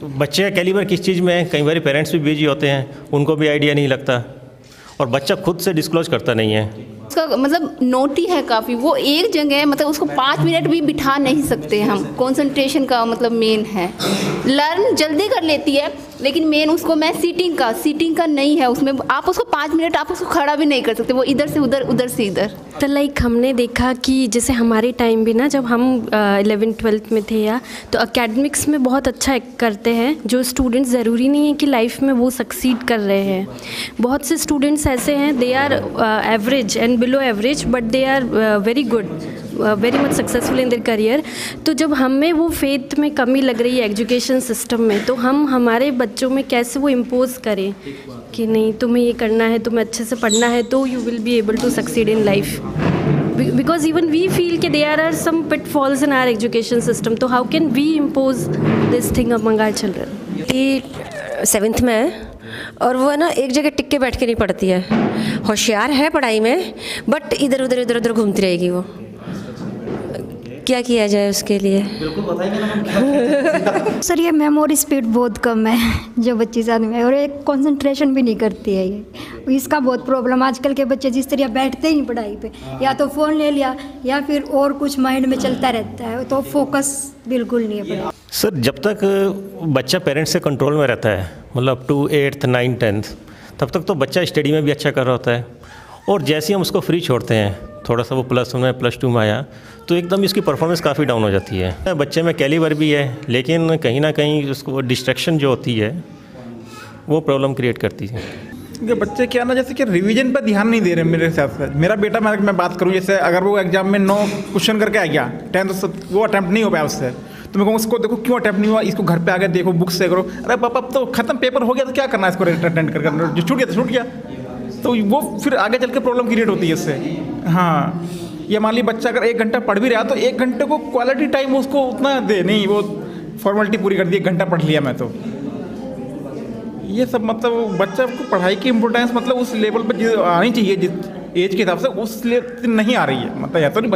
तो बच्चे का कैलिबर किस चीज़ में है, कई बार पेरेंट्स भी बिजी होते हैं, उनको भी आइडिया नहीं लगता और बच्चा खुद से डिस्क्लोज करता नहीं है। उसका मतलब नोटी है काफ़ी, वो एक जगह मतलब उसको 5 मिनट भी बिठा नहीं सकते हम। कंसंट्रेशन का मतलब मेन है, लर्न जल्दी कर लेती है लेकिन मेन उसको मैं सीटिंग का नहीं है उसमें। आप उसको 5 मिनट आप उसको खड़ा भी नहीं कर सकते, वो इधर से उधर उधर से इधर। तो लाइक हमने देखा कि जैसे हमारे टाइम भी ना, जब हम 11th 12th में थे या तो एकेडमिक्स में बहुत अच्छा करते हैं जो स्टूडेंट्स, ज़रूरी नहीं है कि लाइफ में वो सक्सीड कर रहे हैं। बहुत से स्टूडेंट्स ऐसे हैं they are average and below average but they are very good, very much successful in their career. तो जब हमें वो फेथ में कमी लग रही है एजुकेशन सिस्टम में, तो हम हमारे बच्चों में कैसे वो इम्पोज करें कि नहीं तुम्हें ये करना है, तुम्हें अच्छे से पढ़ना है तो you will be able to succeed in life, because even we feel कि there are some pitfalls in our education system. तो how can we impose this thing among our children. ये 7th में है और वो है ना एक जगह टिक के बैठ के नहीं पढ़ती है, होशियार है पढ़ाई में बट इधर उधर घूमती रहेगी। वो क्या किया जाए उसके लिए? सर ये मेमोरी स्पीड बहुत कम है जो बच्चे साथ में, और एक कंसंट्रेशन भी नहीं करती है ये, इसका बहुत प्रॉब्लम। आजकल के बच्चे जिस तरह बैठते ही नहीं पढ़ाई पे, या तो फ़ोन ले लिया या फिर और कुछ माइंड में चलता रहता है, तो फोकस बिल्कुल नहीं है। सर जब तक बच्चा पेरेंट्स से कंट्रोल में रहता है, मतलब up to 8th 9th 10th, तब तक तो बच्चा स्टडी में भी अच्छा कर रहा होता है, और जैसे ही हम उसको फ्री छोड़ते हैं, थोड़ा सा वो +1 में +2 में आया तो एकदम इसकी परफॉर्मेंस काफ़ी डाउन हो जाती है। बच्चे में कैलिबर भी है लेकिन कहीं ना कहीं उसको डिस्ट्रैक्शन जो होती है वो प्रॉब्लम क्रिएट करती है। बच्चे क्या ना जैसे कि रिवीजन पर ध्यान नहीं दे रहे मेरे हिसाब से। मेरा बेटा, मैं बात करूँ, जैसे अगर वो एग्जाम में 9 क्वेश्चन करके आ गया 10th, वो अटैम्प्ट नहीं हो पाया उससे, तो मैं कहूँ उसको देखो क्यों अटैम्प्ट नहीं हुआ, इसको घर पे आ गया देखो बुक से करो। अरे पापा अब तो खत्म पेपर हो गया तो क्या करना है, इसको अटेंड कर करना, जो छूट गया तो छूट गया, तो वो फिर आगे चल के प्रॉब्लम क्रिएट होती है इससे। हाँ ये मान ली बच्चा अगर 1 घंटा पढ़ भी रहा तो 1 घंटे को क्वालिटी टाइम उसको उतना दे नहीं, वो फॉर्मेलिटी पूरी कर दी 1 घंटा पढ़ लिया मैं, तो ये सब मतलब बच्चा को पढ़ाई की इम्पोर्टेंस मतलब उस लेवल पर आनी चाहिए जिस एज के हिसाब से उस लेवल नहीं आ रही है। मतलब या तो नहीं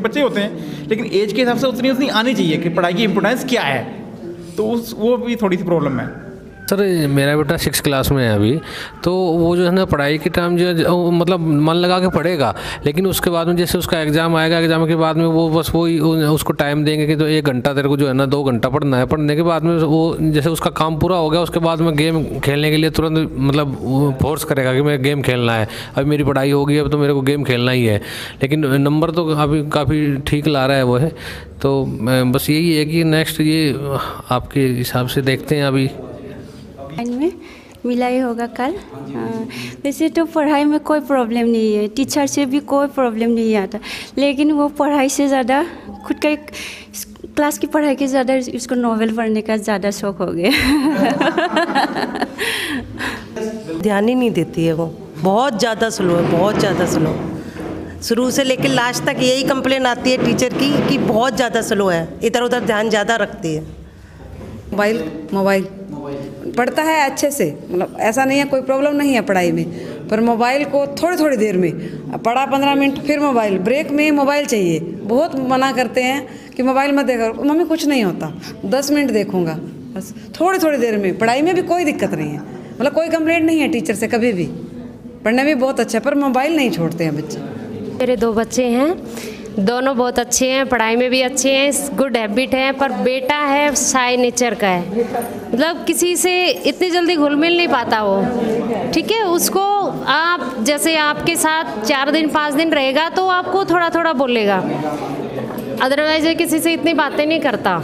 बच्चे होते हैं लेकिन एज के हिसाब से उतनी आनी चाहिए कि पढ़ाई की इम्पोर्टेंस क्या है, तो वो भी थोड़ी सी प्रॉब्लम है। सर मेरा बेटा 6th क्लास में है अभी, तो वो जो है ना पढ़ाई के टाइम जो मतलब मन लगा के पढ़ेगा, लेकिन उसके बाद में जैसे उसका एग्ज़ाम आएगा, एग्ज़ाम के बाद में वो बस वही उसको टाइम देंगे कि तो 1 घंटा तेरे को जो है ना 2 घंटा पढ़ना है। पढ़ने के बाद में वो जैसे उसका काम पूरा हो गया उसके बाद में गेम खेलने के लिए तुरंत मतलब फोर्स करेगा कि मैं गेम खेलना है, अभी मेरी पढ़ाई होगी अब तो मेरे को गेम खेलना ही है। लेकिन नंबर तो अभी काफ़ी ठीक ला रहा है वो है, तो बस यही है कि नेक्स्ट ये आपके हिसाब से देखते हैं। अभी में मिला ही होगा कल। वैसे तो पढ़ाई में कोई प्रॉब्लम नहीं है, टीचर से भी कोई प्रॉब्लम नहीं आता, लेकिन वो पढ़ाई से ज़्यादा खुद का क्लास की पढ़ाई के ज़्यादा उसको नॉवेल पढ़ने का ज़्यादा शौक हो गया। ध्यान ही नहीं देती है वो, बहुत ज़्यादा स्लो है, बहुत ज़्यादा स्लो। शुरू से लेकर लास्ट तक यही कंप्लेन आती है टीचर की कि बहुत ज़्यादा स्लो है, इधर उधर ध्यान ज़्यादा रखती है। मोबाइल पढ़ता है अच्छे से, मतलब ऐसा नहीं है कोई प्रॉब्लम नहीं है पढ़ाई में, पर मोबाइल को थोड़ी देर में पढ़ा 15 मिनट फिर मोबाइल, ब्रेक में ही मोबाइल चाहिए। बहुत मना करते हैं कि मोबाइल मत देखो, मम्मी कुछ नहीं होता 10 मिनट देखूंगा बस, थोड़ी देर में। पढ़ाई में भी कोई दिक्कत नहीं है, मतलब कोई कंप्लेंट नहीं है टीचर से कभी भी, पढ़ने में बहुत अच्छा, पर मोबाइल नहीं छोड़ते हैं बच्चे। मेरे 2 बच्चे हैं, दोनों बहुत अच्छे हैं, पढ़ाई में भी अच्छे हैं, गुड हैबिट हैं, पर बेटा है शाय नेचर का है, मतलब किसी से इतनी जल्दी घुल मिल नहीं पाता वो। ठीक है, उसको आप जैसे आपके साथ 4 दिन 5 दिन रहेगा तो आपको थोड़ा थोड़ा बोलेगा, अदरवाइज किसी से इतनी बातें नहीं करता।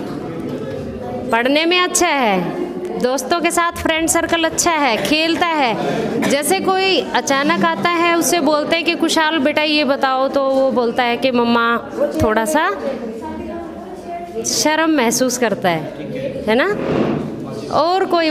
पढ़ने में अच्छा है, दोस्तों के साथ फ्रेंड सर्कल अच्छा है, खेलता है। जैसे कोई अचानक आता है उससे बोलते हैं कि कुशाल बेटा ये बताओ, तो वो बोलता है कि मम्मा, थोड़ा सा शर्म महसूस करता है ना, और कोई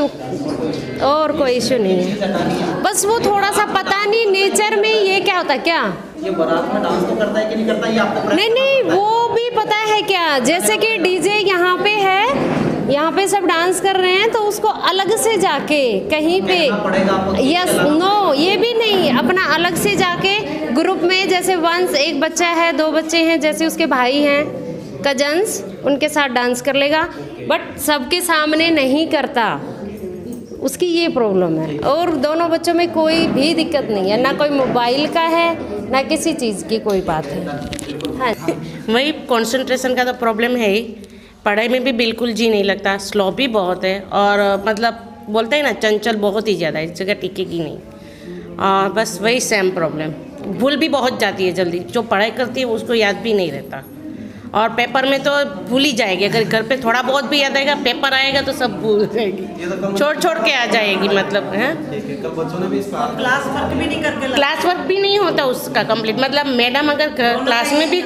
इशू नहीं है, बस वो थोड़ा सा पता नहीं नेचर में ये क्या होता है। क्या ये बारात में डांस तो करता है कि नहीं करता, ये आपको नहीं वो भी पता है क्या? जैसे कि डीजे यहाँ पे है, यहाँ पे सब डांस कर रहे हैं, तो उसको अलग से जाके कहीं पे यस नो ये भी नहीं, अपना अलग से जाके ग्रुप में, जैसे वंस एक बच्चा है 2 बच्चे हैं, जैसे उसके भाई हैं कजन्स, उनके साथ डांस कर लेगा। बट सबके सामने नहीं करता, उसकी ये प्रॉब्लम है। और दोनों बच्चों में कोई भी दिक्कत नहीं है, ना कोई मोबाइल का है ना किसी चीज़ की कोई बात है। हाँ वही कंसंट्रेशन का तो प्रॉब्लम है ही, पढ़ाई में भी बिल्कुल जी नहीं लगता, स्लो भी बहुत है और मतलब बोलते हैं ना चंचल बहुत ही ज़्यादा, इस जगह टिकेगी नहीं और बस वही सेम प्रॉब्लम। भूल भी बहुत जाती है जल्दी, जो पढ़ाई करती है उसको याद भी नहीं रहता और पेपर में तो भूल ही जाएगी, अगर घर पे थोड़ा बहुत भी याद आएगा, पेपर आएगा तो सब भूल जाएगी, छोड़ के आ जाएगी मतलब। हैं क्लास वर्क भी नहीं होता उसका कंप्लीट, मतलब मैडम अगर क्लास में भी,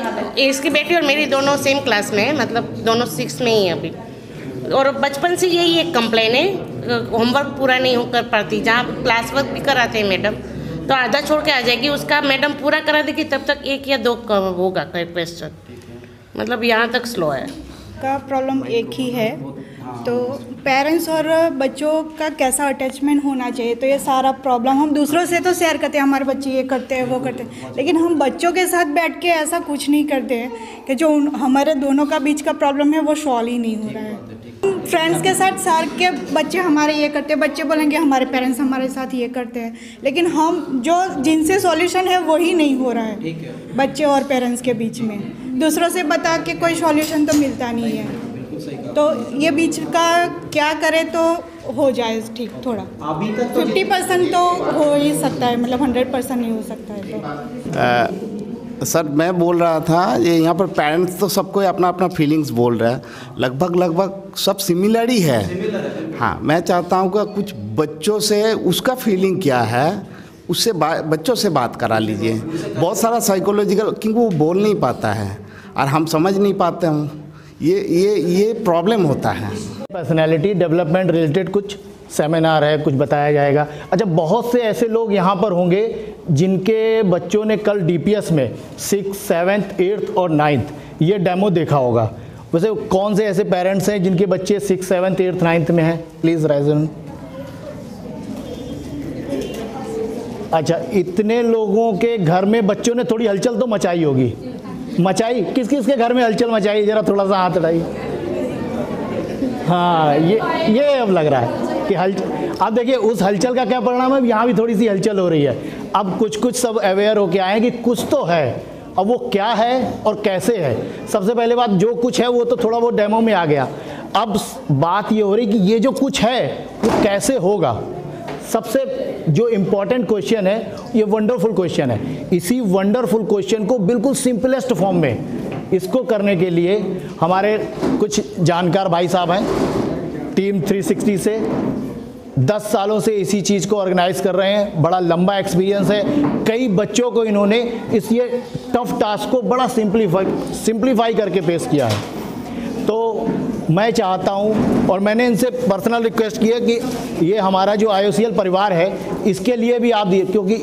इसकी बेटी और मेरी दोनों सेम क्लास में है, मतलब दोनों 6 में ही है अभी, और बचपन से यही एक कंप्लेन है, होमवर्क पूरा नहीं कर पाती। जहाँ क्लास वर्क भी कराते हैं मैडम तो आधा छोड़ के आ जाएगी, उसका मैडम पूरा करा देगी तब तक 1 या 2 होगा क्वेश्चन, मतलब यहाँ तक स्लो है। का प्रॉब्लम एक ही है, तो पेरेंट्स और बच्चों का कैसा अटैचमेंट होना चाहिए, तो ये सारा प्रॉब्लम हम दूसरों से तो शेयर करते हैं, हमारे बच्चे ये करते हैं वो करते हैं, लेकिन हम बच्चों के साथ बैठ के ऐसा कुछ नहीं करते हैं कि जो हमारे दोनों का बीच का प्रॉब्लम है वो सॉल्व ही नहीं हो रहा है। फ्रेंड्स के साथ सार के बच्चे हमारे ये करते हैं, बच्चे बोलेंगे हमारे पेरेंट्स हमारे साथ ये करते हैं, लेकिन हम जो जिनसे सॉल्यूशन है वही नहीं हो रहा है बच्चे और पेरेंट्स के बीच में, दूसरों से बता के कोई सॉल्यूशन तो मिलता नहीं है। तो ये बीच का क्या करें तो हो जाए ठीक थोड़ा, 50% तो हो ही सकता है, मतलब 100% नहीं हो सकता है। तो सर मैं बोल रहा था ये यहाँ पर पेरेंट्स तो सबको अपना अपना फीलिंग्स बोल रहा है, लगभग सब सिमिलर ही है। हाँ मैं चाहता हूँ कि कुछ बच्चों से उसका फीलिंग क्या है उससे बच्चों से बात करा लीजिए, बहुत सारा साइकोलॉजिकल, क्योंकि वो बोल नहीं पाता है और हम समझ नहीं पाते हूँ, ये प्रॉब्लम होता है। पर्सनैलिटी डेवलपमेंट रिलेटेड कुछ सेमिनार है, कुछ बताया जाएगा। अच्छा बहुत से ऐसे लोग यहाँ पर होंगे जिनके बच्चों ने कल डीपीएस में 6, 7, 8 और 9 ये डेमो देखा होगा, वैसे कौन से ऐसे पेरेंट्स हैं जिनके बच्चे 6, 7, 8, 9 में हैं? Please raise hand. अच्छा इतने लोगों के घर में बच्चों ने थोड़ी हलचल तो मचाई होगी, मचाई? किस किस के घर में हलचल मचाई, जरा थोड़ा सा हाथ उठाइए। हाँ ये अब लग रहा है कि हलचल, अब देखिए उस हलचल का क्या परिणाम है, यहाँ भी थोड़ी सी हलचल हो रही है, अब कुछ सब अवेयर होके आए कि कुछ तो है, अब वो क्या है और कैसे है। सबसे पहले बात जो कुछ है वो तो थोड़ा वो डेमो में आ गया, अब बात ये हो रही कि ये जो कुछ है वो कैसे होगा, सबसे जो इम्पोर्टेंट क्वेश्चन है, ये वंडरफुल क्वेश्चन है। इसी वंडरफुल क्वेश्चन को बिल्कुल सिंपलेस्ट फॉर्म में इसको करने के लिए हमारे कुछ जानकार भाई साहब हैं टीम 360 से, 10 सालों से इसी चीज़ को ऑर्गेनाइज कर रहे हैं, बड़ा लंबा एक्सपीरियंस है, कई बच्चों को इन्होंने इस ये टफ टास्क को बड़ा सिंप्लीफाई करके पेश किया है। तो मैं चाहता हूं और मैंने इनसे पर्सनल रिक्वेस्ट किया कि ये हमारा जो IOCL परिवार है इसके लिए भी आप दिए, क्योंकि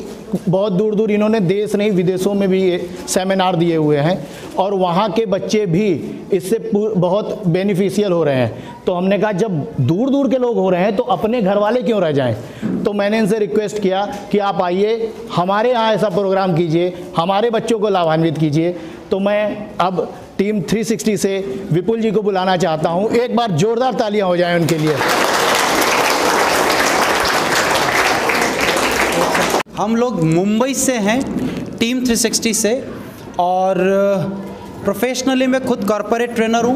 बहुत दूर दूर इन्होंने देश नहीं विदेशों में भी ये सेमिनार दिए हुए हैं और वहाँ के बच्चे भी इससे बहुत बेनिफिशियल हो रहे हैं। तो हमने कहा जब दूर दूर के लोग हो रहे हैं तो अपने घर वाले क्यों रह जाएं, तो मैंने इनसे रिक्वेस्ट किया कि आप आइए हमारे यहाँ ऐसा प्रोग्राम कीजिए, हमारे बच्चों को लाभान्वित कीजिए। तो मैं अब टीम 360 से विपुल जी को बुलाना चाहता हूँ, एक बार जोरदार तालियां हो जाएं उनके लिए। हम लोग मुंबई से हैं टीम 360 से, और प्रोफेशनली मैं खुद कॉर्पोरेट ट्रेनर हूँ,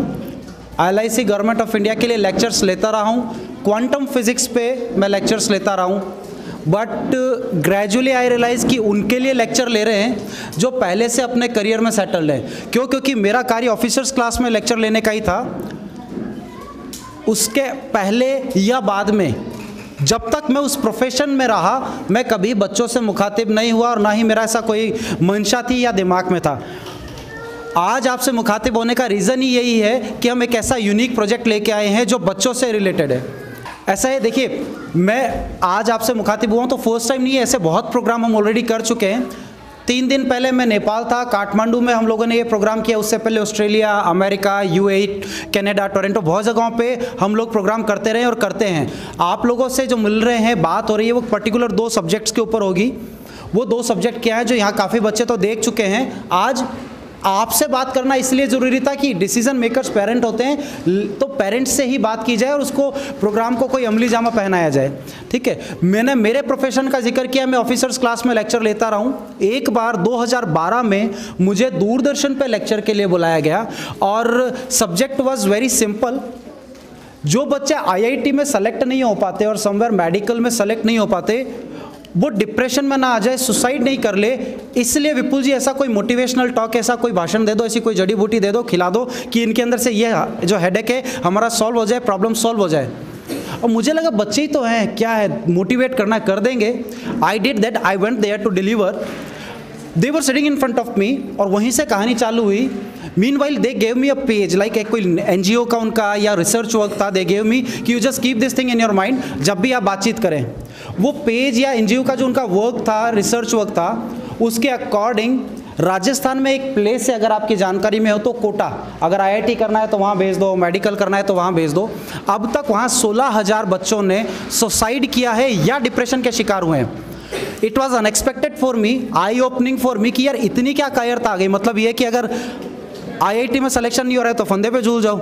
ILIC गवर्नमेंट ऑफ इंडिया के लिए लेक्चर्स लेता रहा हूँ, क्वांटम फिजिक्स पे मैं लेक्चर्स लेता रहा हूँ। बट ग्रेजुअली आई रियलाइज़ कि उनके लिए लेक्चर ले रहे हैं जो पहले से अपने करियर में सेटल्ड हैं, क्योंकि मेरा कार्य ऑफिसर्स क्लास में लेक्चर लेने का ही था। उसके पहले या बाद में जब तक मैं उस प्रोफेशन में रहा मैं कभी बच्चों से मुखातिब नहीं हुआ और ना ही मेरा ऐसा कोई मंशा थी या दिमाग में था। आज आपसे मुखातिब होने का रीज़न ही यही है कि हम एक ऐसा यूनिक प्रोजेक्ट लेके आए हैं जो बच्चों से रिलेटेड है। ऐसा है देखिए, मैं आज आपसे मुखातिब हुआ हूँ तो फर्स्ट टाइम नहीं है, ऐसे बहुत प्रोग्राम हम ऑलरेडी कर चुके हैं। 3 दिन पहले मैं नेपाल था, काठमांडू में हम लोगों ने ये प्रोग्राम किया, उससे पहले Australia, America, UAE, Canada, Toronto, बहुत जगहों पे हम लोग प्रोग्राम करते रहे और करते हैं। आप लोगों से जो मिल रहे हैं, बात हो रही है, वो पर्टिकुलर 2 सब्जेक्ट्स के ऊपर होगी। वो 2 सब्जेक्ट क्या है जो यहाँ काफ़ी बच्चे तो देख चुके हैं, आज आपसे बात करना इसलिए ज़रूरी था कि डिसीजन मेकर्स पेरेंट होते हैं, तो पेरेंट्स से ही बात की जाए और उसको प्रोग्राम को कोई अमली जामा पहनाया जाए। ठीक है, मैंने मेरे प्रोफेशन का जिक्र किया, मैं ऑफिसर्स क्लास में लेक्चर लेता रहा हूँ। एक बार 2012 में मुझे दूरदर्शन पे लेक्चर के लिए बुलाया गया और सब्जेक्ट वॉज वेरी सिंपल। जो बच्चे IIT में सेलेक्ट नहीं हो पाते और समवेयर मेडिकल में सेलेक्ट नहीं हो पाते, वो डिप्रेशन में ना आ जाए, सुसाइड नहीं कर ले, इसलिए विपुल जी ऐसा कोई मोटिवेशनल टॉक, ऐसा कोई भाषण दे दो, ऐसी कोई जड़ी बूटी दे दो, खिला दो कि इनके अंदर से ये जो हेडेक है हमारा सॉल्व हो जाए, प्रॉब्लम सॉल्व हो जाए। और मुझे लगा बच्चे ही तो हैं, क्या है, मोटिवेट करना कर देंगे। I did that, I went there to deliver, they were sitting in front of me, और वहीं से कहानी चालू हुई। Meanwhile, they gave me a page, like एक कोई NGO का उनका या रिसर्च वर्क था, they gave me कि you just keep this thing in your mind, जब भी आप बातचीत करें। वो पेज या NGO का जो उनका वर्क था, रिसर्च वर्क था, उसके अकॉर्डिंग राजस्थान में एक प्लेस है, अगर आपकी जानकारी में हो तो कोटा, अगर IIT करना है तो वहाँ भेज दो, मेडिकल करना है तो वहाँ भेज दो। अब तक वहाँ 16,000 बच्चों ने सुसाइड किया है या डिप्रेशन के शिकार हुए हैं। It was unexpected for me, I opening for me कि यार इतनी क्या कायरता आ गई। मतलब ये कि अगर IIT में सिलेक्शन नहीं हो रहा है तो फंदे पे झूल जाओ,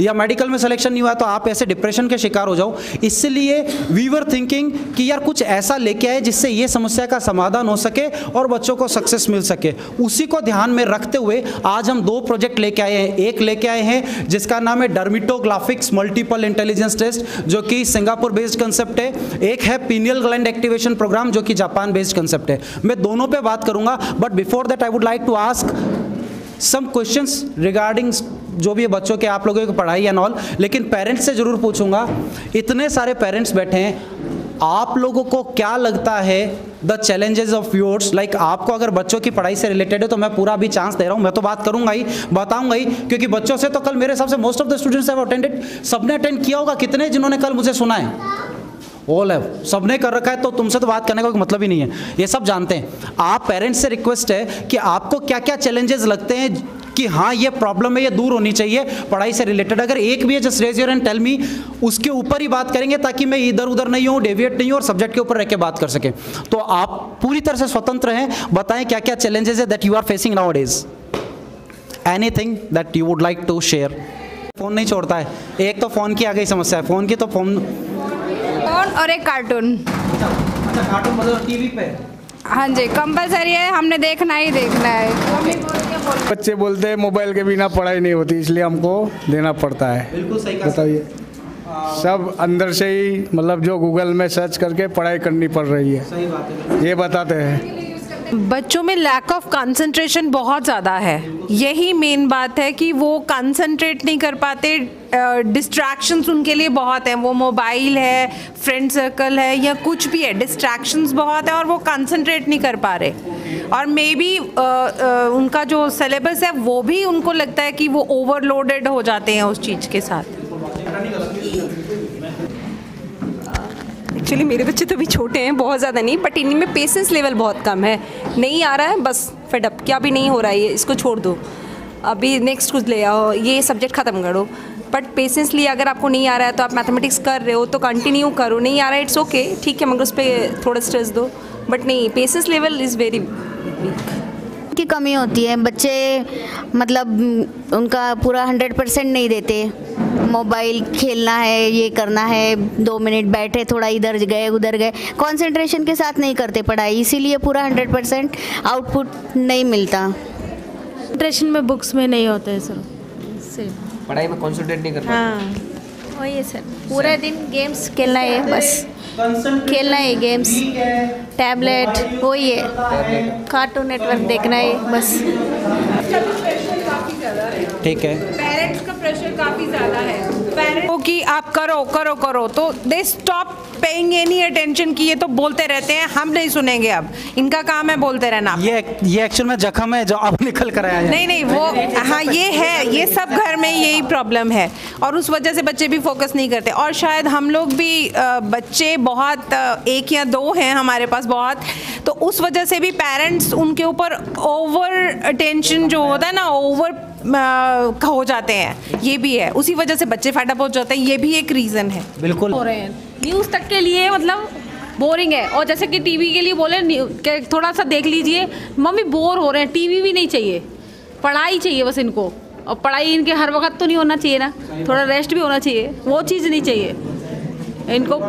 या मेडिकल में सिलेक्शन नहीं हुआ तो आप ऐसे डिप्रेशन के शिकार हो जाओ। इसलिए वी वर थिंकिंग कि यार कुछ ऐसा लेके आए जिससे ये समस्या का समाधान हो सके और बच्चों को सक्सेस मिल सके। उसी को ध्यान में रखते हुए आज हम 2 प्रोजेक्ट लेके आए हैं। एक लेके आए हैं जिसका नाम है डर्मेटोग्लाफिक्स मल्टीपल इंटेलिजेंस टेस्ट, जो कि सिंगापुर बेस्ड कंसेप्ट है। एक है पीनियल ग्लैंड एक्टिवेशन प्रोग्राम, जो कि जापान बेस्ड कंसेप्ट है। मैं दोनों पर बात करूँगा, but before that I would like to ask some questions regarding जो भी बच्चों के आप लोगों की पढ़ाई एंड ऑल। लेकिन पेरेंट्स से ज़रूर पूछूंगा, इतने सारे पेरेंट्स बैठे हैं, आप लोगों को क्या लगता है the challenges of yours, like आपको अगर बच्चों की पढ़ाई से रिलेटेड है तो मैं पूरा भी चांस दे रहा हूँ, मैं तो बात करूँगा ही, बताऊँगा ही, क्योंकि बच्चों से तो कल मेरे हिसाब से most of the students have attended, सबने अटेंड किया होगा। कितने जिन्होंने कल मुझे सुना है, ऑल है, सबने कर रखा है, तो तुमसे तो बात करने का कोई मतलब ही नहीं है, ये सब जानते हैं। आप पेरेंट्स से रिक्वेस्ट है कि आपको क्या क्या चैलेंजेस लगते हैं कि हाँ ये प्रॉब्लम है, ये दूर होनी चाहिए पढ़ाई से रिलेटेड। अगर एक भी है just raise your and tell me, उसके ऊपर ही बात करेंगे ताकि मैं इधर उधर नहीं हूँ, डेविएट नहीं हूँ और सब्जेक्ट के ऊपर रह के बात कर सकें। तो आप पूरी तरह से स्वतंत्र हैं, बताएं क्या क्या चैलेंजेस है that you are facing nowadays, anything that you would like to share. Phone नहीं छोड़ता है, एक तो फ़ोन की आ गई समस्या है, फ़ोन की तो फ़ोन और एक कार्टून। अच्छा कार्टून मतलब टीवी पे? हाँ जी, कंपलसरी है, हमने देखना ही देखना है। बच्चे बोलते हैं मोबाइल के बिना पढ़ाई नहीं होती, इसलिए हमको देना पड़ता है। बिल्कुल सही कहा, बताइए। सब अंदर से ही, मतलब जो गूगल में सर्च करके पढ़ाई करनी पड़ रही है। सही बात है, ये बताते हैं। बच्चों में लैक ऑफ कंसंट्रेशन बहुत ज़्यादा है, यही मेन बात है कि वो कंसंट्रेट नहीं कर पाते। डिस्ट्रैक्शंस उनके लिए बहुत हैं, वो मोबाइल है, फ्रेंड सर्कल है, या कुछ भी है, डिस्ट्रैक्शंस बहुत है और वो कंसंट्रेट नहीं कर पा रहे। और मे बी उनका जो सिलेबस है वो भी उनको लगता है कि वो ओवरलोडेड हो जाते हैं उस चीज़ के साथ। एक्चुअली मेरे बच्चे तो अभी छोटे हैं, बहुत ज़्यादा नहीं, बट इन्हीं में पेशेंस लेवल बहुत कम है, नहीं आ रहा है, बस फेड अप, क्या भी नहीं हो रहा है, ये इसको छोड़ दो, अभी नेक्स्ट कुछ ले आओ, ये सब्जेक्ट ख़त्म करो। बट पेशेंसली अगर आपको नहीं आ रहा है तो आप मैथमेटिक्स कर रहे हो तो कंटिन्यू करो, नहीं आ रहा है इट्स ओके, ठीक है, मगर उस पर थोड़ा स्ट्रेस दो, बट नहीं, patience level is very weak की कमी होती है। बच्चे मतलब उनका पूरा 100% नहीं देते, मोबाइल खेलना है, ये करना है, 2 मिनट बैठे, थोड़ा इधर गए उधर गए, कंसंट्रेशन के साथ नहीं करते पढ़ाई, इसीलिए पूरा 100% आउटपुट नहीं मिलता। कंसंट्रेशन में बुक्स में नहीं होता है सर, पढ़ाई में कंसंट्रेट नहीं करते। हाँ वही है सर, पूरा दिन गेम्स खेलना है, बस खेलना है गेम्स, टैबलेट वही है, कार्टून नेटवर्क देखना है बस। ठीक है, पेरेंट्स का प्रेशर काफ़ी ज़्यादा है, पेरेंट्स कि आप करो करो करो, तो they stop paying any attention कि ये तो बोलते रहते हैं, हम नहीं सुनेंगे, अब इनका काम है बोलते रहना। ये एक्चुअल में जख्म है जो आप निकल कर आया है। नहीं नहीं वो हाँ ये है, ये सब घर में यही प्रॉब्लम है और उस वजह से बच्चे भी फोकस नहीं करते। और शायद हम लोग भी बच्चे बहुत, 1 या 2 हैं हमारे पास बहुत, तो उस वजह से भी पेरेंट्स उनके ऊपर ओवर अटेंशन जो होता है ना, ओवर हो जाते हैं, ये भी है, उसी वजह से बच्चे फैटअप हो जाते हैं, ये भी एक रीज़न है। बिल्कुल हो रहे हैं न्यूज़ तक के लिए, मतलब बोरिंग है। और जैसे कि टीवी के लिए बोले थोड़ा सा देख लीजिए, मम्मी बोर हो रहे हैं, टीवी भी नहीं चाहिए, पढ़ाई चाहिए बस इनको, और पढ़ाई इनके हर वक्त तो नहीं होना चाहिए ना, थोड़ा रेस्ट भी होना चाहिए, वो चीज़ नहीं चाहिए इनको।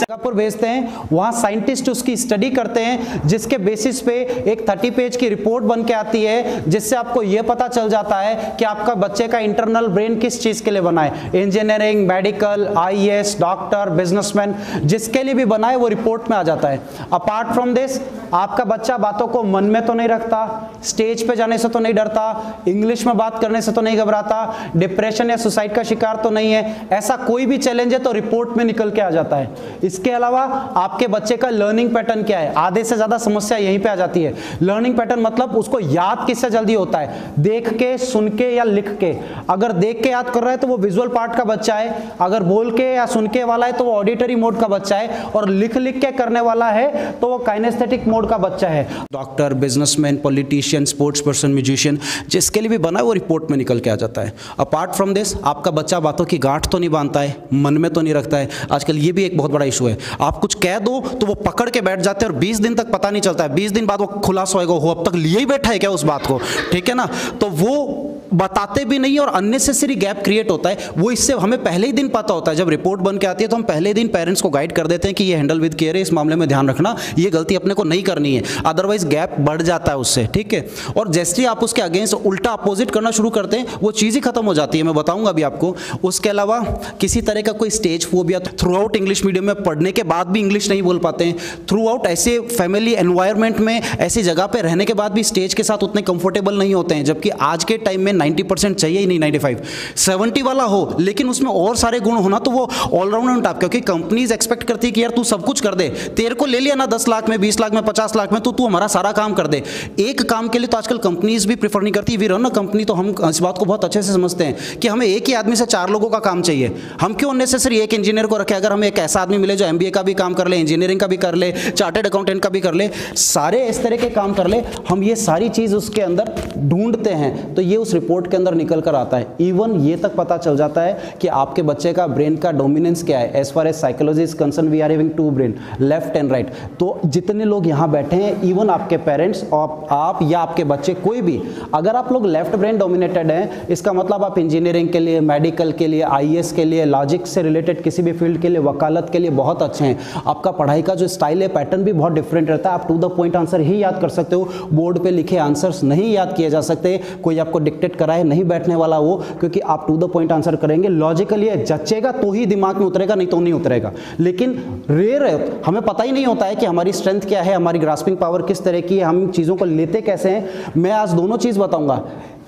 सिंगापुर भेजते हैं, वहाँ साइंटिस्ट उसकी स्टडी करते हैं, जिसके बेसिस पे एक 30 पेज की रिपोर्ट बन के आती है, जिससे आपको ये पता चल जाता है कि आपका बच्चे का इंटरनल ब्रेन किस चीज़ के लिए बना है, engineering, medical, IAS, doctor, businessman, जिसके लिए भी बना है वो रिपोर्ट में आ जाता है। अपार्ट फ्रॉम दिस, आपका बच्चा बातों को मन में तो नहीं रखता, स्टेज पर जाने से तो नहीं डरता, इंग्लिश में बात करने से तो नहीं घबराता, डिप्रेशन या सुसाइड का शिकार तो नहीं है, ऐसा कोई भी चैलेंज है तो रिपोर्ट में निकल के आ जाता है। इसके अलावा आपके बच्चे का लर्निंग पैटर्न क्या है, आधे से ज्यादा समस्या यहीं पे आ जाती है। लर्निंग पैटर्न मतलब उसको याद किससे जल्दी होता है, देख के, सुन के या लिख के। अगर देख के याद कर रहा है तो वो विजुअल पार्ट का बच्चा है, अगर बोल के या सुन के वाला है तो वो ऑडिटरी मोड का बच्चा है, और लिख लिख के करने वाला है तो वो काइनेस्थेटिक मोड का बच्चा है। Doctor, businessman, politician, sports person, musician, जिसके लिए भी बना है वो रिपोर्ट में निकल के आ जाता है। अपार्ट फ्रॉम दिस, आपका बच्चा बातों की गांठ तो नहीं बांधता है, मन में तो नहीं रखता है। आजकल ये भी एक बहुत बड़ा है, आप कुछ कह दो तो वो पकड़ के बैठ जाते हैं और 20 दिन तक पता नहीं चलता है, 20 दिन बाद वो खुलासा होएगा, वो अब तक लिए ही बैठा है क्या उस बात को, ठीक है ना। तो वो बताते भी नहीं और अननेसेसरी गैप क्रिएट होता है, वो इससे हमें पहले ही दिन पता होता है। जब रिपोर्ट बन के आती है तो हम पहले दिन पेरेंट्स को गाइड कर देते हैं कि ये हैंडल विद केयर है, इस मामले में ध्यान रखना, ये गलती अपने को नहीं करनी है, अदरवाइज गैप बढ़ जाता है उससे, ठीक है। और जैसे ही आप उसके अगेंस्ट उल्टा अपोजिट करना शुरू करते हैं वो चीज़ ही खत्म हो जाती है, मैं बताऊँगा अभी आपको। उसके अलावा किसी तरह का कोई stage phobia, throughout English medium में पढ़ने के बाद भी इंग्लिश नहीं बोल पाते हैं, थ्रू आउट ऐसे फैमिली एनवायरनमेंट में, ऐसी जगह पे रहने के बाद भी स्टेज के साथ उतने कंफर्टेबल नहीं होते हैं, जबकि आज के टाइम में 90% चाहिए ही नहीं, 95, 70 वाला हो लेकिन उसमें और सारे गुण होना, तो वो ऑलराउंडर होना, क्योंकि कंपनीज एक्सपेक्ट करती है कि यार तू सब कुछ कर दे, तेरे को ले लिया ना 10 लाख में, 20 लाख में, 50 लाख में, तो तू हमारा सारा काम कर दे। एक काम के लिए तो आजकल कंपनीज भी प्रेफर नहीं करती, वी रन अ कंपनी, तो हम इस बात को बहुत अच्छे से समझते हैं कि हमें एक ही आदमी से 4 लोगों का काम चाहिए। हम क्यों अननेसेसरी एक इंजीनियर को रखें, अगर हमें एक ऐसा आदमी मिले जो MBA का भी काम कर ले, इंजीनियरिंग का भी कर ले, चार्टर्ड अकाउंटेंट का भी कर ले, सारे इस तरह के काम कर ले। हम ये सारी चीज़ उसके अंदर ढूंढते हैं तो ये उस रिपोर्ट के अंदर निकल कर आता है। इवन ये तक पता चल जाता है कि आपके बच्चे का ब्रेन का डोमिनेंस क्या है। As far as psychology is concern, we are having 2 brain, left and right. तो जितने लोग यहाँ बैठे हैं, इवन आपके पेरेंट्स और आप या आपके बच्चे कोई भी, अगर आप लोग लेफ्ट ब्रेन डोमिनेटेड हैं, इसका मतलब आप इंजीनियरिंग के लिए, मेडिकल के लिए, IAS के लिए, लॉजिक से रिलेटेड किसी भी फील्ड के लिए, वकालत के लिए बहुत अच्छे हैं। आपका पढ़ाई का जो स्टाइल है, पैटर्न भी बहुत डिफरेंट रहता है। आप टू द पॉइंट आंसर ही याद कर सकते हो, बोर्ड पे लिखे आंसर्स नहीं याद किए जा सकते, कोई आपको डिक्टेट कराए नहीं बैठने वाला वो, क्योंकि आप टू द पॉइंट आंसर करेंगे, लॉजिकली जचेगा तो ही दिमाग में उतरेगा, नहीं तो नहीं उतरेगा। लेकिन रेयर है, हमें पता ही नहीं होता है कि हमारी स्ट्रेंथ क्या है, हमारी ग्रास्पिंग पावर किस तरह की है, हम चीज़ों को लेते कैसे हैं। मैं आज दोनों चीज़ बताऊँगा,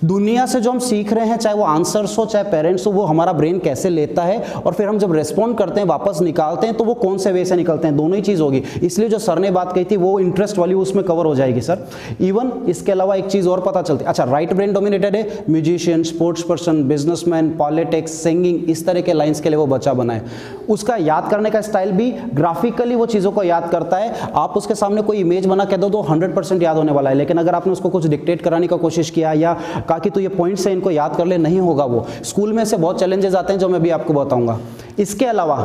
दुनिया से जो हम सीख रहे हैं, चाहे वो आंसर्स हो, चाहे पेरेंट्स हो, वो हमारा ब्रेन कैसे लेता है, और फिर हम जब रेस्पॉन्ड करते हैं, वापस निकालते हैं, तो वो कौन से वे से निकलते हैं, दोनों ही चीज़ होगी। इसलिए जो सर ने बात कही थी वो इंटरेस्ट वाली उसमें कवर हो जाएगी सर। इवन इसके अलावा एक चीज़ और पता चलती है, अच्छा राइट ब्रेन डोमिनेटेड है, musician, sports person, businessman, politics, singing, इस तरह के लाइन्स के लिए वो बच्चा बना है। उसका याद करने का स्टाइल भी ग्राफिकली वो चीज़ों को याद करता है। आप उसके सामने कोई इमेज बना के दो तो 100% याद होने वाला है, लेकिन अगर आपने उसको कुछ डिक्टेट कराने का कोशिश किया या ताकि तो ये पॉइंट्स हैं इनको याद कर ले, नहीं होगा वो। स्कूल में से बहुत चैलेंजेस आते हैं जो मैं भी आपको बताऊंगा। इसके अलावा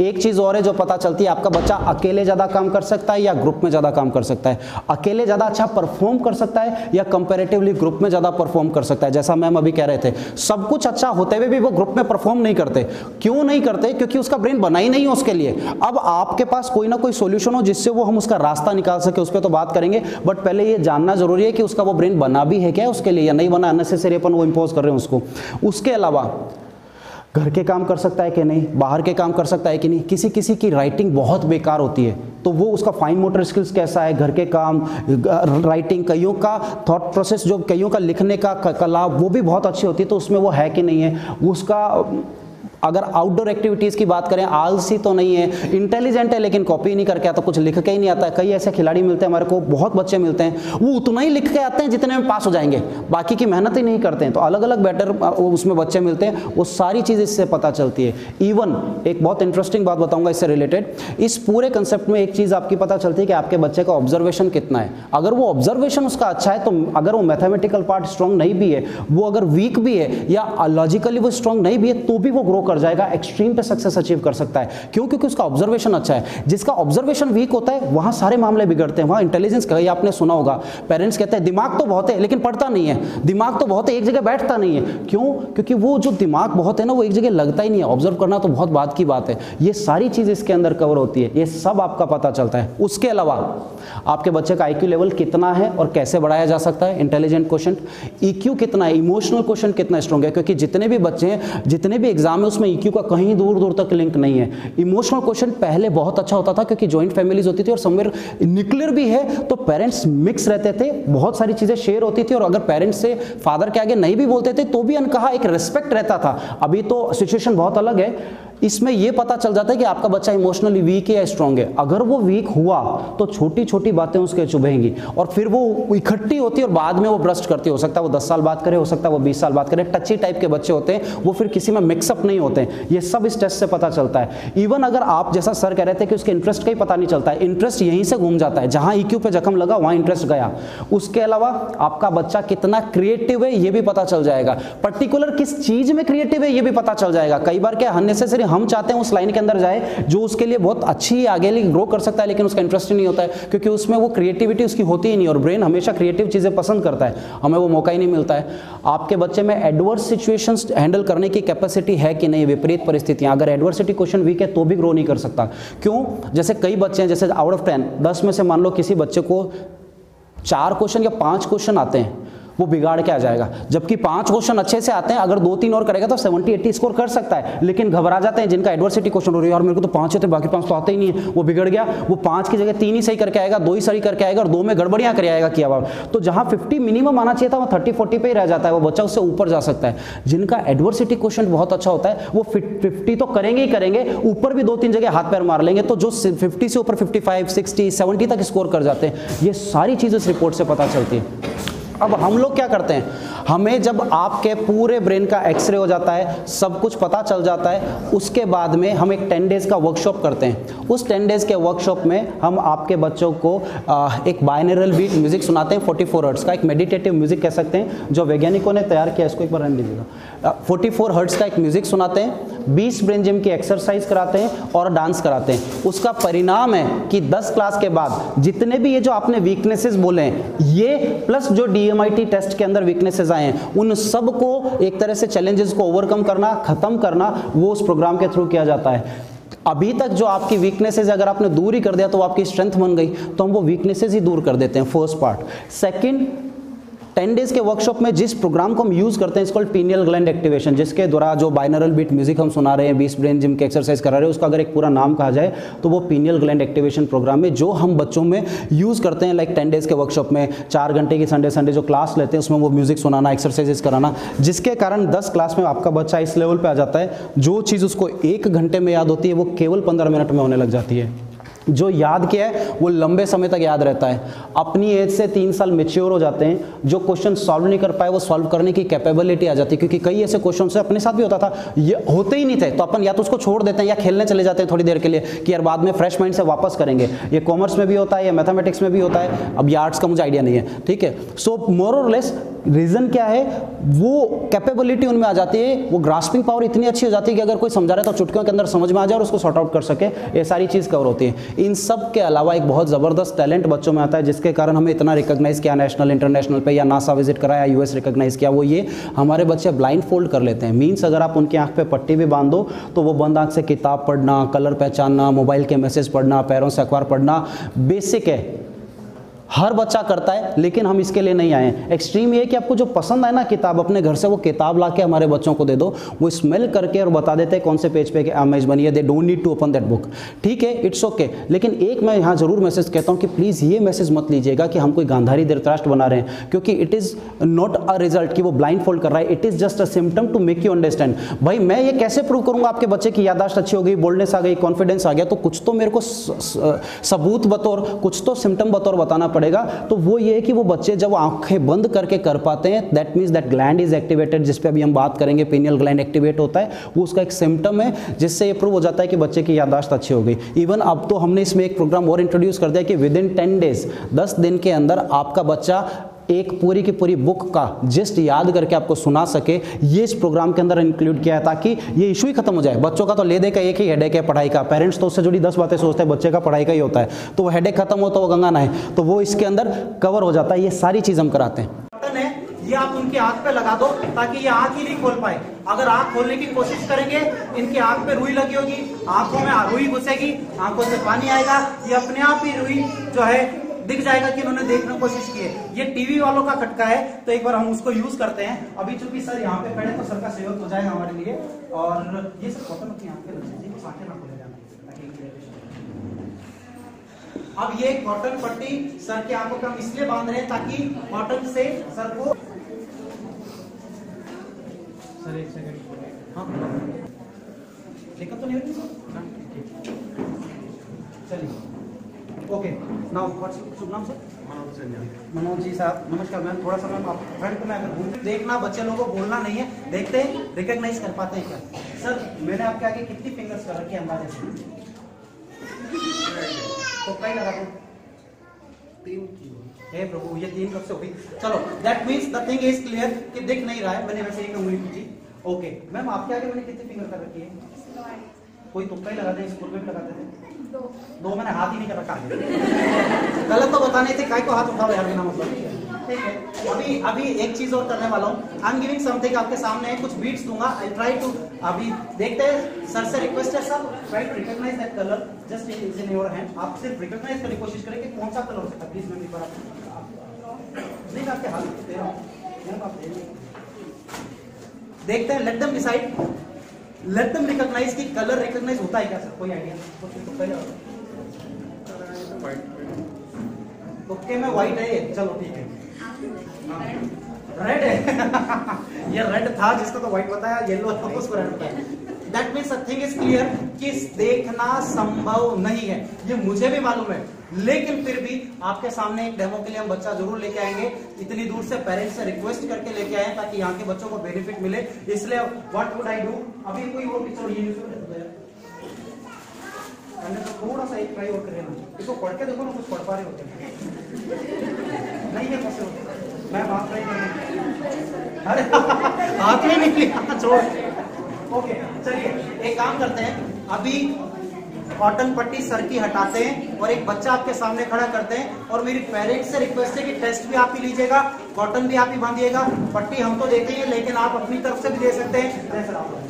एक चीज़ और है जो पता चलती है, आपका बच्चा अकेले ज़्यादा काम कर सकता है या ग्रुप में ज़्यादा काम कर सकता है, अकेले ज़्यादा अच्छा परफॉर्म कर सकता है या कंपैरेटिवली ग्रुप में ज़्यादा परफॉर्म कर सकता है। जैसा मैम अभी कह रहे थे, सब कुछ अच्छा होते हुए भी वो ग्रुप में परफॉर्म नहीं करते। क्यों नहीं करते? क्योंकि उसका ब्रेन बना ही नहीं है उसके लिए। अब आपके पास कोई ना कोई सोल्यूशन हो जिससे वो हम उसका रास्ता निकाल सके, उस पर तो बात करेंगे, बट पहले ये जानना जरूरी है कि उसका वो ब्रेन बना भी है क्या उसके लिए या नहीं बना, अननेसेसरी अपन वो इंपोज कर रहे हैं उसको। उसके अलावा घर के काम कर सकता है कि नहीं, बाहर के काम कर सकता है कि नहीं। किसी की राइटिंग बहुत बेकार होती है तो वो उसका फाइन मोटर स्किल्स कैसा है, घर के काम, राइटिंग, कईयों का थॉट प्रोसेस जो कईयों का लिखने का कला वो भी बहुत अच्छी होती है, तो उसमें वो है कि नहीं है। उसका अगर आउटडोर एक्टिविटीज़ की बात करें, आलसी तो नहीं है, इंटेलिजेंट है, लेकिन कॉपी नहीं करके आता, कुछ लिख के ही नहीं आता है। कई ऐसे खिलाड़ी मिलते हैं हमारे को, बहुत बच्चे मिलते हैं वो उतना ही लिख के आते हैं जितने में पास हो जाएंगे, बाकी की मेहनत ही नहीं करते हैं। तो अलग अलग बैटर उसमें बच्चे मिलते हैं, वो सारी चीज़ इससे पता चलती है। इवन एक बहुत इंटरेस्टिंग बात बताऊँगा इससे रिलेटेड, इस पूरे कंसेप्ट में एक चीज़ आपकी पता चलती है कि आपके बच्चे का ऑब्जर्वेशन कितना है। अगर वो ऑब्जर्वेशन उसका अच्छा है, तो अगर वो मैथमेटिकल पार्ट स्ट्रॉन्ग नहीं भी है, वो अगर वीक भी है या लॉजिकली वो स्ट्रॉन्ग नहीं भी है, तो भी वो ग्रो कर जाएगा, एक्सट्रीम पे सक्सेस अचीव कर सकता है। क्यों? क्योंकि उसका ऑब्जर्वेशन अच्छा है। जिसका ऑब्जर्वेशन वीक होता है वहां सारे मामले बिगड़ते हैं, वहां इंटेलिजेंस का, ये आपने सुना होगा, पेरेंट्स कहते हैं दिमाग तो बहुत है लेकिन पढ़ता नहीं है, दिमाग तो बहुत है एक जगह बैठता नहीं है। क्यों? क्योंकि वो जो दिमाग बहुत है ना, वो एक जगह लगता ही नहीं है। ऑब्जर्व करना तो बहुत बात की बात है। ये सारी चीज इसके अंदर कवर होती है, ये सब आपका पता चलता है। उसके अलावा आपके बच्चे का आईक्यू लेवल कितना है और कैसे बढ़ाया जा सकता है, इंटेलिजेंट क्वोशेंट, ईक्यू कितना है, इमोशनल क्वोशेंट कितना स्ट्रॉन्ग है, क्योंकि जितने भी बच्चे हैं, जितने भी एग्जाम में उसमें ईक्यू का कहीं दूर दूर तक लिंक नहीं है। इमोशनल क्वेश्चन पहले बहुत अच्छा होता था क्योंकि जॉइंट फैमिलीज होती थी और समवेयर न्यूक्लियर भी है, तो पेरेंट्स मिक्स रहते थे, बहुत सारी चीजें शेयर होती थी, और अगर पेरेंट्स से फादर के आगे नहीं भी बोलते थे तो भी अनकहा एक रिस्पेक्ट रहता था। अभी तो सिचुएशन बहुत अलग है। इसमें यह पता चल जाता है कि आपका बच्चा इमोशनली वीक है या स्ट्रांग है। अगर वो वीक हुआ तो छोटी छोटी बातें उसके चुभेंगी और फिर वो इकट्ठी होती है और बाद में वो ब्रस्ट करती। हो सकता है वो 10 साल बात करे, हो सकता है वो 20 साल बात करे। टची टाइप के बच्चे होते हैं वो, फिर किसी में मिक्सअप नहीं होते हैं। ये सब इस टेस्ट से पता चलता है। इवन अगर आप, जैसा सर कह रहे थे कि उसके इंटरेस्ट का ही पता नहीं चलता है, इंटरेस्ट यहीं से घूम जाता है, जहां ईक्यू पे जख्म लगा वहां इंटरेस्ट गया। उसके अलावा आपका बच्चा कितना क्रिएटिव है ये भी पता चल जाएगा, पर्टिकुलर किस चीज में क्रिएटिव है ये भी पता चल जाएगा। कई बार क्या अननेसेसरी हम चाहते हैं उस लाइन के अंदर जाए जो उसके लिए बहुत अच्छी, आगे ग्रो कर सकता है, लेकिन उसका इंटरेस्ट ही नहीं होता है क्योंकि उसमें वो क्रिएटिविटी उसकी होती ही नहीं, और ब्रेन हमेशा क्रिएटिव चीजें पसंद करता है, हमें वो मौका ही नहीं मिलता है। आपके बच्चे में एडवर्स सिचुएशंस हैंडल करने की कैपेसिटी है कि नहीं, विपरीत परिस्थितियां। अगर एडवर्सिटी क्वेश्चन वीक है तो भी ग्रो नहीं कर सकता। क्यों? जैसे कई बच्चे हैं, जैसे आउट ऑफ 10, 10 में से मान लो किसी बच्चे को 4 क्वेश्चन या 5 क्वेश्चन आते हैं, वो बिगाड़ के आ जाएगा, जबकि 5 क्वेश्चन अच्छे से आते हैं, अगर 2-3 और करेगा तो 70-80 स्कोर कर सकता है। लेकिन घबरा जाते हैं जिनका एडवर्सिटी क्वेश्चन हो रही है, और मेरे को तो 5 होते हैं, बाकी 5 तो आते ही नहीं है, वो बिगड़ गया, वो 5 की जगह 3 ही सही करके आएगा, 2 ही सही करके आएगा और 2 में गड़बड़ियां कर आएगा किया हुआ। तो जहां 50 मिनिमम आना चाहिए था वो 30-40 पे ही रह जाता है, वो बच्चा उससे ऊपर जा सकता है। जिनका एडवर्सिटी क्वेश्चन बहुत अच्छा होता है वो 50 तो करेंगे ही करेंगे, ऊपर भी 2-3 जगह हाथ पैर मार लेंगे। तो जो 50 से ऊपर 55, 60, 70 तक स्कोर कर जाते हैं, ये सारी चीज़ इस रिपोर्ट से पता चलती है। अब हम लोग क्या करते हैं, हमें जब आपके पूरे ब्रेन का एक्सरे हो जाता है, सब कुछ पता चल जाता है, उसके बाद में हम एक 10 डेज़ का वर्कशॉप करते हैं। उस 10 डेज़ के वर्कशॉप में हम आपके बच्चों को एक बाइनरल बीट म्यूजिक सुनाते हैं, 44 हर्ट्ज़ का एक मेडिटेटिव म्यूजिक कह सकते हैं, जो वैज्ञानिकों ने तैयार किया। इसको एक बार रन दीजिएगा। 44 हर्ट्ज़ का एक म्यूजिक सुनाते हैं, 20 ब्रेन जिम की एक्सरसाइज कराते हैं और डांस कराते हैं। उसका परिणाम है कि 10 क्लास के बाद जितने भी ये जो आपने वीकनेसेस बोले हैं, ये प्लस जो डी MIT टेस्ट के अंदर वीकनेसेस आए हैं, उन सब को एक तरह से चैलेंजेस को ओवरकम करना, खत्म करना, वो उस प्रोग्राम के थ्रू किया जाता है। अभी तक जो आपकी वीकनेसेस अगर आपने दूर ही कर दिया तो आपकी स्ट्रेंथ बन गई, तो हम वो वीकनेसेस ही दूर कर देते हैं। First part. सेकंड, 10 डेज के वर्कशॉप में जिस प्रोग्राम को हम यूज़ करते हैं, इसको पीनियल ग्लैंड एक्टिवेशन, जिसके द्वारा जो बाइनरल बीट म्यूजिक हम सुना रहे हैं, 20 ब्रेन जिम की एक्सरसाइज करा रहे हैं, उसका अगर एक पूरा नाम कहा जाए तो वो पीनियल ग्लैंड एक्टिवेशन प्रोग्राम में जो हम बच्चों में यूज़ करते हैं। लाइक 10 डेज़ के वर्कशॉप में 4 घंटे की संडे जो क्लास लेते हैं, उसमें वो म्यूजिक सुनाना, एक्सरसाइजेस कराना, जिसके कारण 10 क्लास में आपका बच्चा इस लेवल पर आ जाता है। जो चीज़ उसको 1 घंटे में याद होती है वो केवल 15 मिनट में होने लग जाती है। जो याद किया है वो लंबे समय तक याद रहता है। अपनी एज से 3 साल मेच्योर हो जाते हैं। जो क्वेश्चन सॉल्व नहीं कर पाए वो सॉल्व करने की कैपेबिलिटी आ जाती है, क्योंकि कई ऐसे क्वेश्चन से अपने साथ भी होता था, ये होते ही नहीं थे तो अपन या तो उसको छोड़ देते हैं या खेलने चले जाते हैं थोड़ी देर के लिए कि यार बाद में फ्रेश माइंड से वापस करेंगे। ये कॉमर्स में भी होता है या मैथमेटिक्स में भी होता है, अब ये आर्ट्स का मुझे आइडिया नहीं है, ठीक है। सो मोर और लेस रीज़न क्या है, वो कैपेबिलिटी उनमें आ जाती है, वो ग्रास्पिंग पावर इतनी अच्छी हो जाती है कि अगर कोई समझा रहा है तो चुटकियों के अंदर समझ में आ जाए और उसको सॉर्ट आउट कर सके। ये सारी चीज़ कवर होती है। इन सब के अलावा एक बहुत ज़बरदस्त टैलेंट बच्चों में आता है, जिसके कारण हमें इतना रिकॉग्नाइज़ किया नेशनल इंटरनेशनल पे, या नासा विजिट कराया, US रिकॉग्नाइज़ किया। वो ये हमारे बच्चे ब्लाइंड फोल्ड कर लेते हैं। मीन्स अगर आप उनकी आँख पे पट्टी भी बांध दो तो वो बंद आँख से किताब पढ़ना, कलर पहचानना, मोबाइल के मैसेज पढ़ना, पैरों से अखबार पढ़ना बेसिक है। हर बच्चा करता है, लेकिन हम इसके लिए नहीं आए हैं। एक्सट्रीम ये है कि आपको जो पसंद आए ना किताब, अपने घर से वो किताब ला के हमारे बच्चों को दे दो, वो स्मेल करके और बता देते हैं कौन से पेज पे इमेज बनी है। They don't need to open that book, ठीक है, इट्स ओके। लेकिन एक मैं यहाँ जरूर मैसेज कहता हूँ कि प्लीज़ ये मैसेज मत लीजिएगा कि हम कोई गांधारी धृतराष्ट्र बना रहे हैं, क्योंकि it is not a result कि वो ब्लाइंड फोल्ड कर रहा है, it is just a symptom to make you understand. भाई मैं ये कैसे प्रूव करूँगा आपके बच्चे की याददाश्त अच्छी हो गई, बोल्डनेस आ गई, कॉन्फिडेंस आ गया? तो कुछ तो मेरे को सबूत बतौर, कुछ तो सिम्टम बतौर बताना पड़ेगा। तो वो ये है कि वो बच्चे जब आंखें बंद करके कर पाते हैं, that means that gland is activated, जिस पे अभी हम बात करेंगे, पिनियल ग्लैंड एक्टिवेट होता है, वो उसका एक सिम्टम है, जिससे ये प्रूव हो जाता है कि बच्चे की याददाश्त अच्छी हो गई। इवन अब तो हमने इसमें एक प्रोग्राम और इंट्रोड्यूस कर दिया कि विद इन 10 डेज, 10 दिन के अंदर आपका बच्चा एक पूरी की पूरी बुक का जस्ट याद करके आपको सुना सके। ये इस प्रोग्राम के अंदर इंक्लूड किया है ताकि ये इशू ही खत्म हो जाए। बच्चों का तो ले देगा एक ही हेडेक है पढ़ाई का, पेरेंट्स तो उससे जुड़ी 10 बातें सोचते हैं, बच्चे का पढ़ाई का ही होता है, तो वो हेडेक खत्म होता है, वो गंगा ना है, तो वो इसके अंदर कवर हो जाता है। ये सारी चीज़ हम कराते हैं। ये आप उनकी आंख पे लगा दो ताकि ये आंख ही नहीं खोल पाए। अगर आंख खोलने की कोशिश करेंगे, इनकी आंख पे रुई लगी होगी, आंखों में रुई घुसेगी, आंखों से पानी आएगा, ये अपने आप ही रुई जो है दिख जाएगा कि इन्होंने देखने की कोशिश की है। ये टीवी वालों का खटका है, तो एक बार हम उसको यूज करते हैं। अभी चूंकि सर यहाँ पे खड़े तो सर का सहयोग हो जाएगा हमारे लिए। और ये सर कॉटन अपनी आंख पे लग जाए। अब ये कॉटन पट्टी सर की आंखों पर इसलिए बांध रहे हैं ताकि कॉटन से सर को सर एक सेकंड, हाँ दिक्कत तो नहीं होगी सर? चलिए ओके, नाउ व्हाट्स शुभ नाम सर? मनोज जी साहब नमस्कार मैम। थोड़ा सा मैम आप फ्रंट में अगर घूम देखना, बच्चे लोगों को बोलना नहीं है, देखते हैं रिकॉग्नाइज कर पाते हैं क्या। सर मैंने आपके आगे कितनी फिंगर्स कर रखी है अंदाजे? तो कहीं लगा दो 3 की। हे प्रभु ये 3 कब से हो गई? चलो that means the thing is clear कि दिख नहीं रहा है। मैंने वैसे एक उंगली की थी। ओके मैम आपके आगे मैंने कितनी फिंगर कर रखी है? कोई तुक्का ही लगा दे, स्कूल में भी लगाते थे। 2 मैंने हाथ ही नहीं कर रखा है। गलत तो बताने थे, काहे को हाथ उठाओ यार बिना मतलब। ठीक है अभी एक चीज और करने वाला हूँ। आई एम गिविंग समथिंग आपके सामने है, कुछ बीट्स दूंगा। आई ट्राई टू अभी देखते हैं। सर से रिक्वेस्ट है sir try to recognise that colour just in your hand. आप सिर्फ रिकॉग्नाइज करने की कोशिश करें कि कौन सा कलर हो सकता है। प्लीज मैम एक बार आप नहीं आपके हाथ दे रहा हूँ, देखते हैं। Let them decide, let them recognise कि कलर रिकॉग्नाइज होता है क्या। सर कोई आइडिया? तुक्के में व्हाइट है ये, चलो ठीक है। रेड है ये, रेड था जिसको तो व्हाइट बताया, येलो था उसको रेड बताया। That means a thing is clear कि देखना संभव नहीं है, ये मुझे भी मालूम है। लेकिन फिर भी आपके सामने एक डेमो के लिए हम बच्चा जरूर लेके आएंगे। इतनी दूर से पेरेंट्स से रिक्वेस्ट करके लेके आए ताकि यहाँ के बच्चों को बेनिफिट मिले। इसलिए व्हाट वुड आई डू, अभी कोई और पिक्चर थोड़ा सा एक ट्राई और कर लेना। इसको पढ़ के देखो ना, कुछ पढ़ पा रहे होते हैं नहीं है पसंद होते हैं। मैं बात नहीं कर, अरे हाथ में निकली, छोड़। ओके चलिए एक काम करते हैं, अभी कॉटन पट्टी सर की हटाते हैं और एक बच्चा आपके सामने खड़ा करते हैं। और मेरी पेरेंट्स से रिक्वेस्ट है कि टेस्ट भी आप ही लीजिएगा, कॉटन भी आप ही बांधिएगा, पट्टी हम तो देते हैं लेकिन आप अपनी तरफ से भी दे सकते हैं। सर आप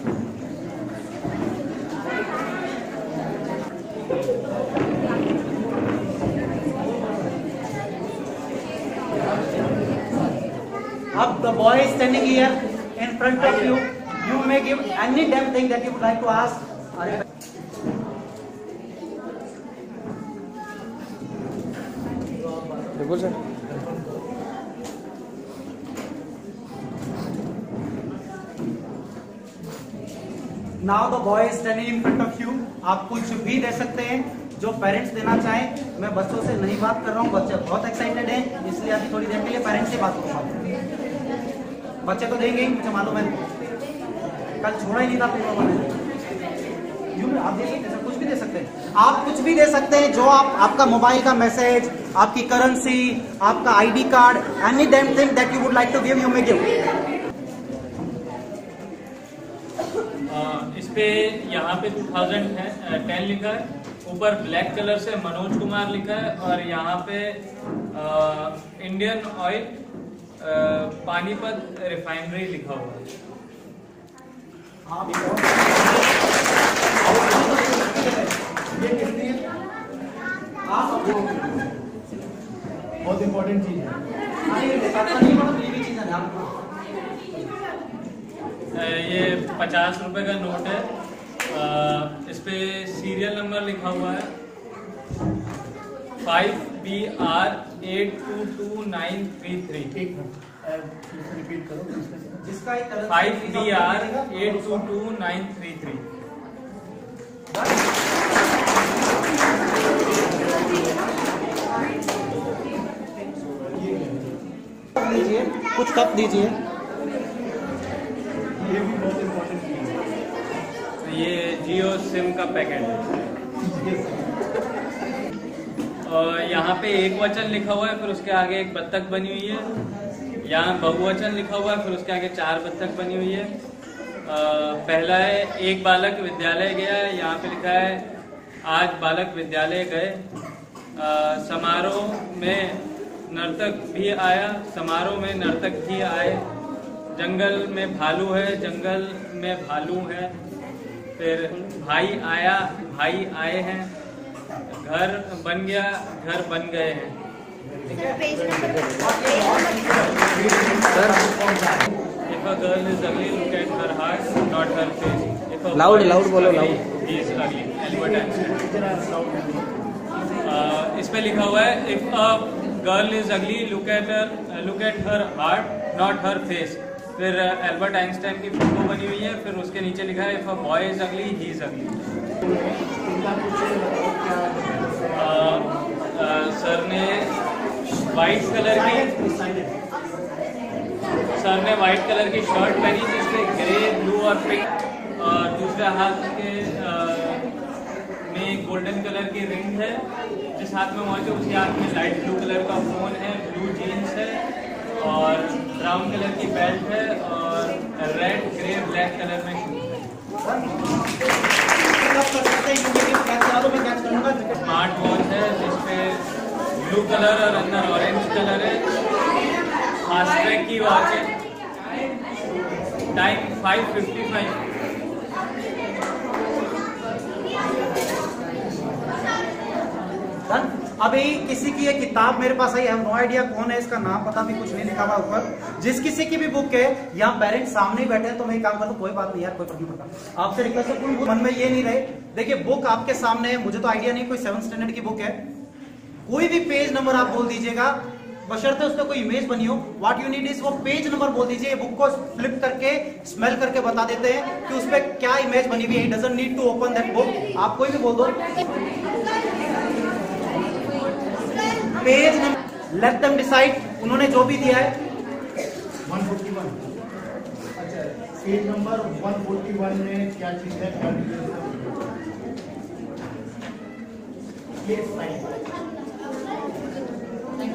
Up the boy standing here in front of you. You may give any damn thing that you would like to ask. Bipul sir. Now the boy is standing in front of you. आप कुछ भी दे सकते हैं जो parents देना चाहें। मैं बच्चों से नहीं बात कर रहा हूँ, बच्चे बहुत एक्साइटेड हैं, इसलिए अभी थोड़ी देर के लिए पेरेंट्स से बात करूँगा। बच्चे तो देंगे ही, मुझे मालूम है, कल छोड़ा ही नहीं था तुम लोगों ने। यूँ आप दे सकते हैं, कुछ भी दे सकते हैं, आप कुछ भी दे सकते हैं जो आपका मोबाइल का मैसेज, आपकी करेंसी, आपका ID card, any damn thing that you would like to give you may give. इस पे यहाँ पे 2000 है 10 लिखा है, ऊपर ब्लैक कलर से मनोज कुमार लिखा है और यहाँ पे इंडियन ऑयल पानीपत रिफाइनरी लिखा हुआ है। आप बहुत इंपॉर्टेंट चीज है। ये 50 रुपए का नोट है, इस पे सीरियल नंबर लिखा हुआ है 5BR822933। ठीक है, रिपीट करो जिसका 5BR822933। दीजिए कुछ कप दीजिए, ये भी बहुत इम्पोर्टेंट चीज है। ये जियो सिम का पैकेट है और यहाँ पे एक वचन लिखा हुआ है, फिर उसके आगे एक बत्तख बनी हुई है। यहाँ बहुवचन लिखा हुआ है, फिर उसके आगे 4 बत्तख बनी हुई है। पहला है एक बालक विद्यालय गया, यहाँ पे लिखा है आज बालक विद्यालय गए। समारोह में नर्तक भी आया, समारोह में नर्तक भी आए। जंगल में भालू है, जंगल में भालू है। फिर भाई आया, भाई आए हैं। घर बन गया, घर बन गए हैं। If a girl is ugly, look at her heart, not her face. Loud बोलो, loud. He is ugly. Albert Einstein. इसपे लिखा हुआ है if a girl is ugly, look at her heart, not her face. फिर Albert Einstein की photo बनी हुई है, फिर उसके नीचे लिखा है if a boy is ugly, he is ugly. Sir ने व्हाइट कलर की शर्ट पहनी जिसमें ग्रे, ब्लू और पिंक, और दूसरे हाथ के में गोल्डन कलर की रिंग है। जिस हाथ में मौजूद उसके हाथ में लाइट ब्लू कलर का फोन है, ब्लू जीन्स है और ब्राउन कलर की बेल्ट है और रेड, ग्रे, ब्लैक कलर में शूज है। स्मार्ट वॉच है जिसपे ब्लू कलर और अंदर ऑरेंज कलर है। फास्ट्रैक की वॉच है। टाइम 5:55। अभी किसी की ये किताब मेरे पास आई है, नो आइडिया कौन है, इसका नाम पता भी कुछ नहीं लिखा हुआ ऊपर। जिस किसी की भी बुक है, यहाँ पेरेंट्स सामने ही बैठे हैं तो मैं काम करूँ, कोई बात नहीं यार, कोई नहीं पता। आपसे रिक्वेस्ट है मन में ये नहीं रहे, देखिए बुक आपके सामने है, मुझे तो आइडिया नहीं कोई 7th स्टैंडर्ड की बुक है, कोई भी पेज नंबर आप बोल दीजिएगा, बशर्ते उसमें कोई इमेज बनी हो। व्हाट यू नीड इज वो पेज नंबर बोल दीजिए, बुक को फ्लिप करके स्मेल करके बता देते हैं कि उसमें क्या इमेज बनी हुई है। It doesn't need to open that book, आप कोई भी बोल दो page number, let them decide, उन्होंने जो भी दिया है। 141, अच्छा पेज नंबर 141 में क्या चीज है, ये साइन नहीं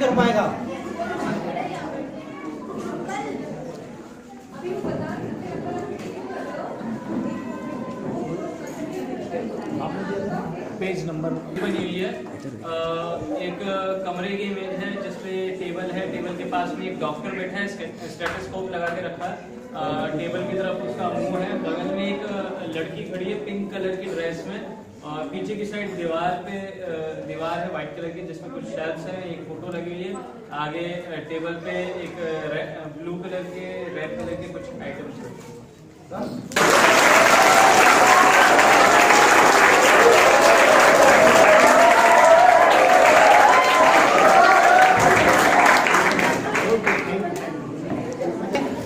कर पाएगा। पेज नंबर बनी हुई है, एक कमरे की इमेज है जिसपे टेबल है, टेबल के पास में एक डॉक्टर बैठा है, स्टेथोस्कोप लगा के रखा है, टेबल की तरफ उसका मुंह है, बगल में एक लड़की खड़ी है पिंक कलर की ड्रेस में, और पीछे की साइड दीवार है व्हाइट कलर की जिसमें कुछ शेल्फ्स हैं, एक फोटो लगी हुई है, आगे टेबल पे एक ब्लू कलर के, रेड कलर के कुछ आइटम्स हैं।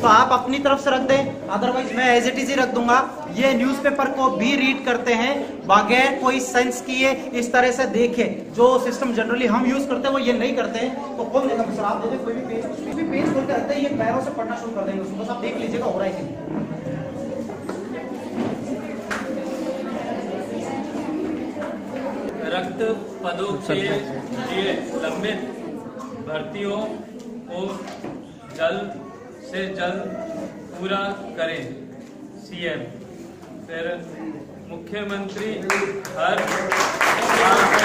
तो आप अपनी तरफ से रख दें, अदरवाइज मैं एज इट इज ही रख दूंगा। ये न्यूज़पेपर को भी रीड करते हैं बगैर कोई सेंस किए, इस तरह से देखे, जो सिस्टम जनरली हम यूज करते हैं वो ये नहीं करते हैं। तो कौन देगा सर, आप देखिए कोई भी पेज, कुछ भी पेज खोल के रखते हैं, ये पैरों से पढ़ना शुरू कर देंगे उसको, बस आप देख लीजिएगा हो रहा है कि नहीं। रिक्त पदों के लिए लंबित भर्तियों को जल्द से जल्द पूरा करें, सीएम। फिर मुख्यमंत्री हर